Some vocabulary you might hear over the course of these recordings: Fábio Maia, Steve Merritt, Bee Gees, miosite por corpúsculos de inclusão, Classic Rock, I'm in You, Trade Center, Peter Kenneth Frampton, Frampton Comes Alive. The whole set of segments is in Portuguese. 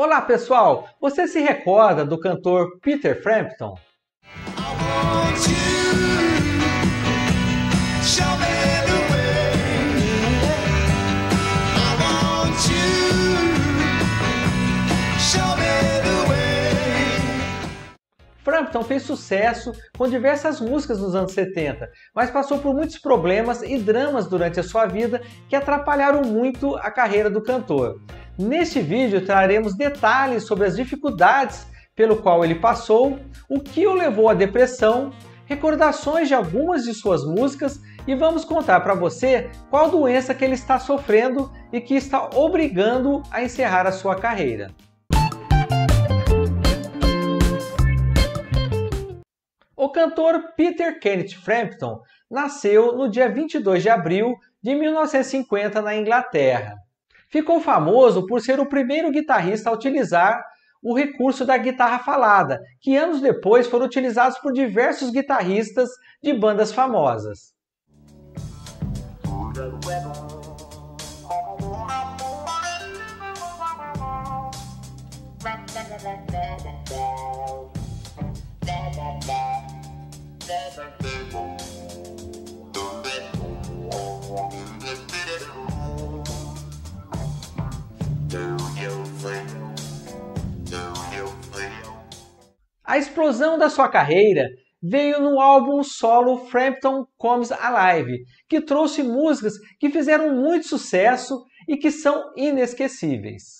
Olá pessoal, você se recorda do cantor Peter Frampton? Frampton fez sucesso com diversas músicas nos anos 70, mas passou por muitos problemas e dramas durante a sua vida que atrapalharam muito a carreira do cantor. Neste vídeo traremos detalhes sobre as dificuldades pelo qual ele passou, o que o levou à depressão, recordações de algumas de suas músicas e vamos contar para você qual doença que ele está sofrendo e que está obrigando-o a encerrar a sua carreira. O cantor Peter Kenneth Frampton nasceu no dia 22 de abril de 1950 na Inglaterra. Ficou famoso por ser o primeiro guitarrista a utilizar o recurso da guitarra falada, que anos depois foram utilizados por diversos guitarristas de bandas famosas. A explosão da sua carreira veio no álbum solo Frampton Comes Alive, que trouxe músicas que fizeram muito sucesso e que são inesquecíveis.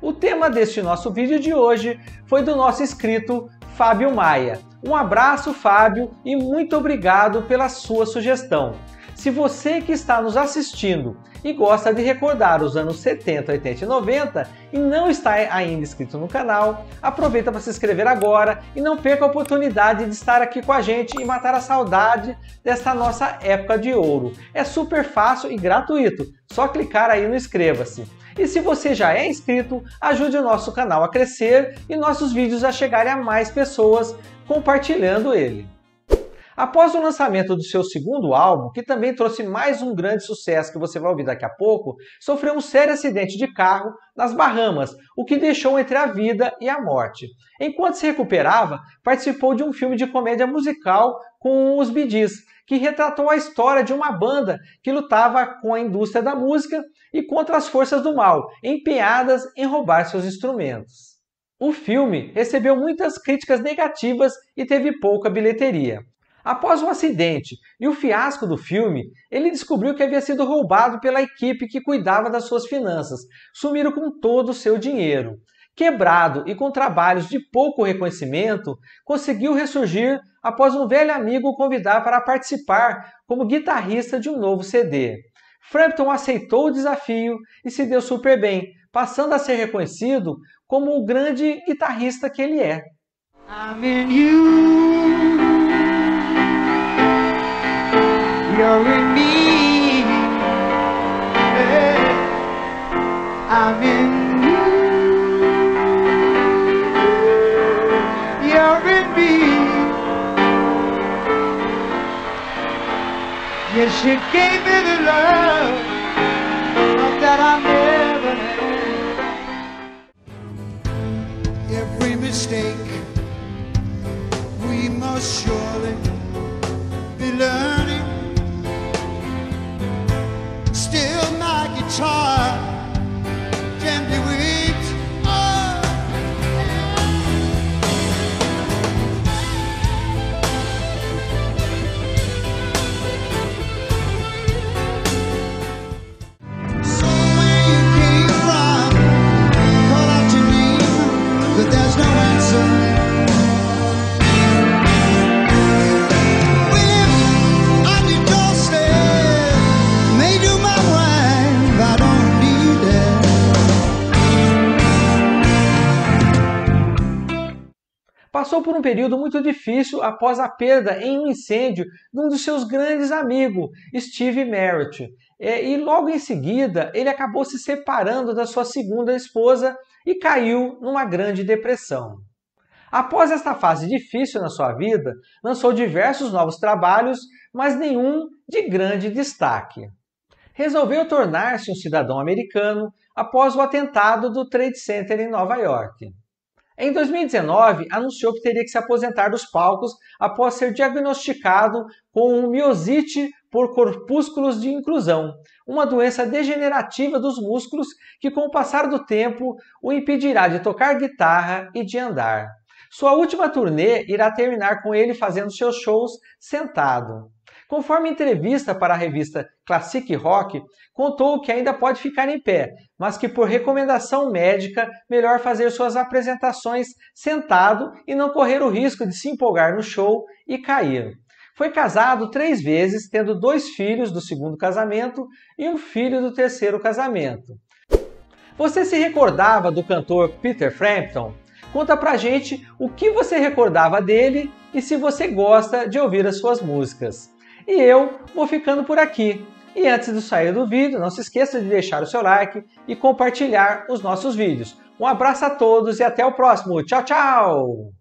O tema deste nosso vídeo de hoje foi do nosso inscrito Fábio Maia. Um abraço, Fábio, e muito obrigado pela sua sugestão. Se você que está nos assistindo e gosta de recordar os anos 70, 80 e 90 e não está ainda inscrito no canal, aproveita para se inscrever agora e não perca a oportunidade de estar aqui com a gente e matar a saudade desta nossa época de ouro. É super fácil e gratuito, só clicar aí no inscreva-se. E se você já é inscrito, ajude o nosso canal a crescer e nossos vídeos a chegarem a mais pessoas compartilhando ele. Após o lançamento do seu segundo álbum, que também trouxe mais um grande sucesso que você vai ouvir daqui a pouco, sofreu um sério acidente de carro nas Bahamas, o que deixou entre a vida e a morte. Enquanto se recuperava, participou de um filme de comédia musical com os Bee Gees, que retratou a história de uma banda que lutava com a indústria da música e contra as forças do mal, empenhadas em roubar seus instrumentos. O filme recebeu muitas críticas negativas e teve pouca bilheteria. Após o acidente e o fiasco do filme, ele descobriu que havia sido roubado pela equipe que cuidava das suas finanças. Sumiram com todo o seu dinheiro. Quebrado e com trabalhos de pouco reconhecimento, conseguiu ressurgir após um velho amigo o convidar para participar como guitarrista de um novo CD. Frampton aceitou o desafio e se deu super bem, passando a ser reconhecido como o grande guitarrista que ele é. I'm in you. You're in me, yeah. I'm in you, you're in me, Yes, she gave me the love, love that I never had. Every mistake we must surely be learning. Still my guitar can be weak. Passou por um período muito difícil após a perda em um incêndio de um dos seus grandes amigos, Steve Merritt. E logo em seguida, ele acabou se separando da sua segunda esposa e caiu numa grande depressão. Após esta fase difícil na sua vida, lançou diversos novos trabalhos, mas nenhum de grande destaque. Resolveu tornar-se um cidadão americano após o atentado do Trade Center em Nova York. Em 2019, anunciou que teria que se aposentar dos palcos após ser diagnosticado com miosite por corpúsculos de inclusão, uma doença degenerativa dos músculos que, com o passar do tempo, o impedirá de tocar guitarra e de andar. Sua última turnê irá terminar com ele fazendo seus shows sentado. Conforme entrevista para a revista Classic Rock, contou que ainda pode ficar em pé, mas que por recomendação médica, melhor fazer suas apresentações sentado e não correr o risco de se empolgar no show e cair. Foi casado 3 vezes, tendo 2 filhos do segundo casamento e um filho do terceiro casamento. Você se recordava do cantor Peter Frampton? Conta pra gente o que você recordava dele e se você gosta de ouvir as suas músicas. E eu vou ficando por aqui. E antes de sair do vídeo, não se esqueça de deixar o seu like e compartilhar os nossos vídeos. Um abraço a todos e até o próximo. Tchau, tchau!